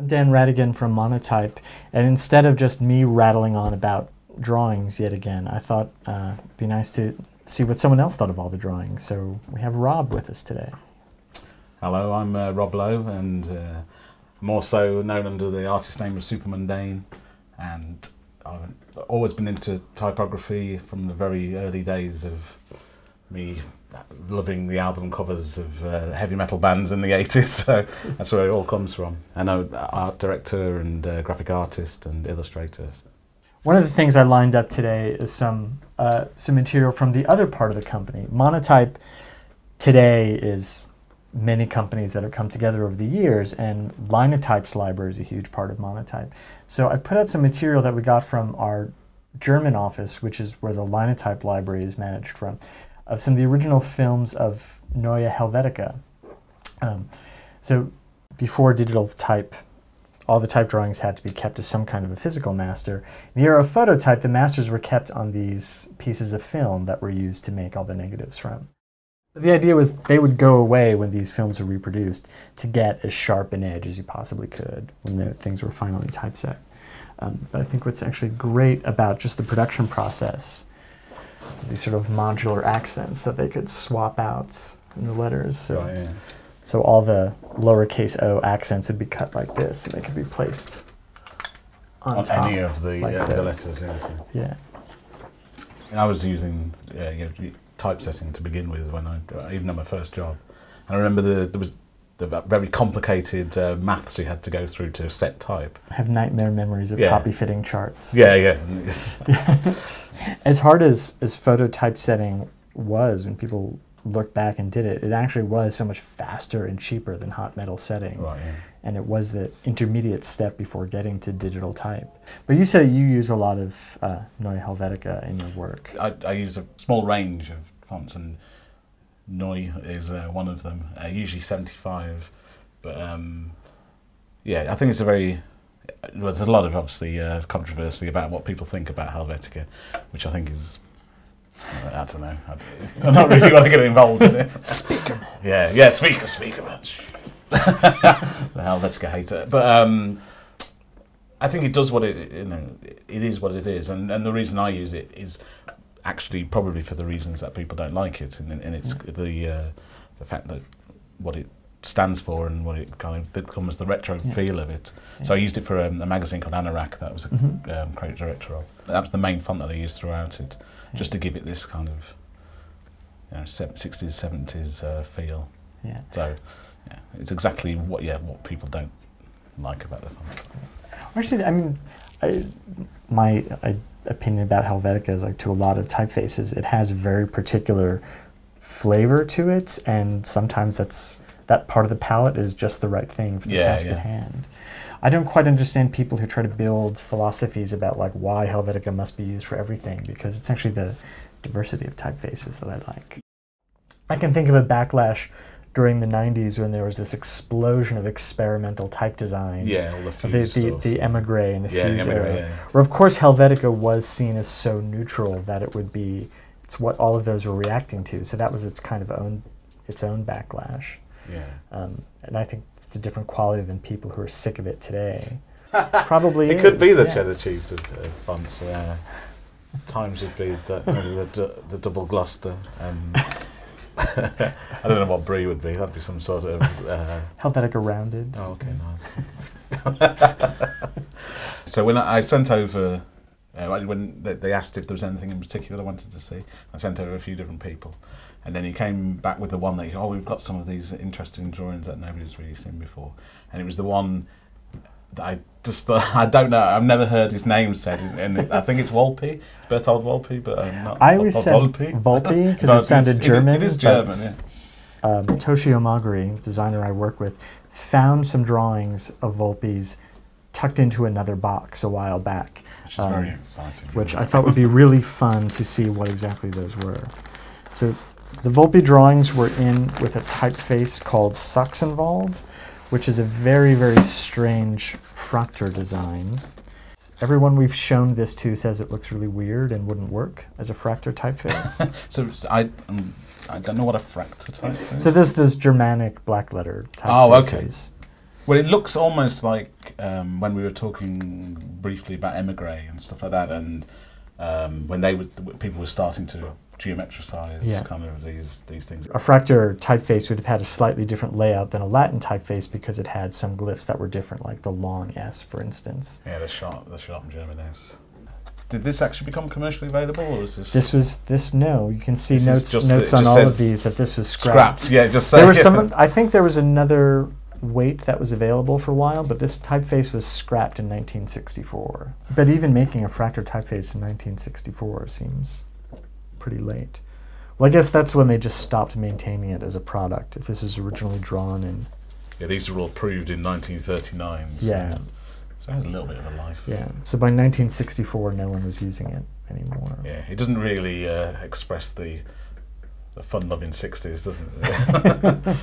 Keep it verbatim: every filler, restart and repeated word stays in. I'm Dan Rhatigan from Monotype, and instead of just me rattling on about drawings yet again, I thought uh, it'd be nice to see what someone else thought of all the drawings. So we have Rob with us today. Hello, I'm uh, Rob Lowe, and uh, I'm also known under the artist name of Supermundane, and I've always been into typography from the very early days of me loving the album covers of uh, heavy metal bands in the eighties, so that's where it all comes from. And I'm an art director and uh, graphic artist and illustrator. One of the things I lined up today is some uh, some material from the other part of the company. Monotype today is many companies that have come together over the years, and Linotype's library is a huge part of Monotype. So I put out some material that we got from our German office, which is where the Linotype library is managed from, of some of the original films of Neue Helvetica. Um, so before digital type, all the type drawings had to be kept as some kind of a physical master. In the era of phototype, the masters were kept on these pieces of film that were used to make all the negatives from. But the idea was they would go away when these films were reproduced to get as sharp an edge as you possibly could when the things were finally typeset. Um, but I think what's actually great about just the production process, these sort of modular accents that they could swap out in the letters. So, oh, yeah. So all the lowercase o accents would be cut like this, and they could be placed on, on top, any of the, like yeah, so. the letters. Yeah, so. yeah. I was using yeah, you know, typesetting to begin with when I even on my first job, and I remember the, there was the very complicated uh, maths you had to go through to set type. I have nightmare memories of yeah. copy fitting charts. Yeah, yeah. As hard as, as photo typesetting was when people looked back and did it, it actually was so much faster and cheaper than hot metal setting. Right, yeah. And it was the intermediate step before getting to digital type. But you said you use a lot of uh, Neue Helvetica in your work. I, I use a small range of fonts, and Neue is uh, one of them, uh, usually seventy-five. But um, yeah, I think it's a very... Well, there's a lot of, obviously, uh, controversy about what people think about Helvetica, which I think is, I don't know, I don't really want to get involved in it. Speaker. Yeah, yeah, speaker, speaker. The Helvetica hater. But um, I think it does what it, you know, it is what it is. And, and the reason I use it is actually probably for the reasons that people don't like it. And, and it's the, uh, the fact that what it stands for and what it kind of becomes the retro yeah. feel of it. Yeah. So I used it for um, a magazine called Anorak that I was a mm-hmm. um, creative director of. That was the main font that I used throughout it, yeah. just to give it this kind of you know, sixties, seventies uh, feel. Yeah. So yeah, it's exactly what yeah what people don't like about the font. Actually, I mean, I, my I, opinion about Helvetica is like to a lot of typefaces, it has a very particular flavour to it, and sometimes that's that part of the palette is just the right thing for the yeah, task yeah. at hand. I don't quite understand people who try to build philosophies about like why Helvetica must be used for everything, because it's actually the diversity of typefaces that I like. I can think of a backlash during the nineties when there was this explosion of experimental type design. Yeah, all the Fuse The, the, the Emigre and the yeah, Fuse Emigre, era, yeah. where of course Helvetica was seen as so neutral that it would be, it's what all of those were reacting to, so that was its kind of own, its own backlash. Yeah. Um, and I think it's a different quality than people who are sick of it today. Probably it is, could be the yes. cheddar cheese of uh, fonts. Uh, times would be the, uh, the, the double Gloucester. Um, I don't know what brie would be. That'd be some sort of uh, Helvetica rounded. Oh, okay, nice. So when I, I sent over, uh, when they asked if there was anything in particular I wanted to see, I sent over a few different people. And then he came back with the one that, he, oh, we've got some of these interesting drawings that nobody's really seen before. And it was the one that I just thought, I don't know, I've never heard his name said. And it, I think it's Wolpe, Berthold Wolpe, but um, not I always said Wolpe. Wolpe, because it sounded German. It, it is German, yeah. Um, Toshio Omagari, designer I work with, found some drawings of Wolpe's tucked into another box a while back. Which is um, very exciting. Which I thought would be really fun to see what exactly those were. So the Wolpe drawings were in with a typeface called Sachsenwald, which is a very, very strange Fraktur design. Everyone we've shown this to says it looks really weird and wouldn't work as a Fraktur typeface. so, so I, um, I don't know what a Fraktur typeface is. So there's those Germanic black letter typefaces. Oh, okay. Well, it looks almost like um, when we were talking briefly about Emigre and stuff like that, and um, when they would, people were starting to geometricize yeah. kind of these these things. A Fraktur typeface would have had a slightly different layout than a Latin typeface because it had some glyphs that were different, like the long S, for instance. Yeah, the sharp, the sharp German S. Did this actually become commercially available, or is this? This was this. No, you can see notes notes on all of these that this was scrapped. Scrapped. Yeah, just saying. There were some. I think there was another weight that was available for a while, but this typeface was scrapped in nineteen sixty-four. But even making a Fraktur typeface in nineteen sixty-four seems pretty late. Well, I guess that's when they just stopped maintaining it as a product. If this is originally drawn in. Yeah, these were all approved in nineteen thirty-nine. So. Yeah. So it has a little bit of a life. Yeah. So by nineteen sixty-four, no one was using it anymore. Yeah. It doesn't really uh, express the, the fun-loving sixties, doesn't it?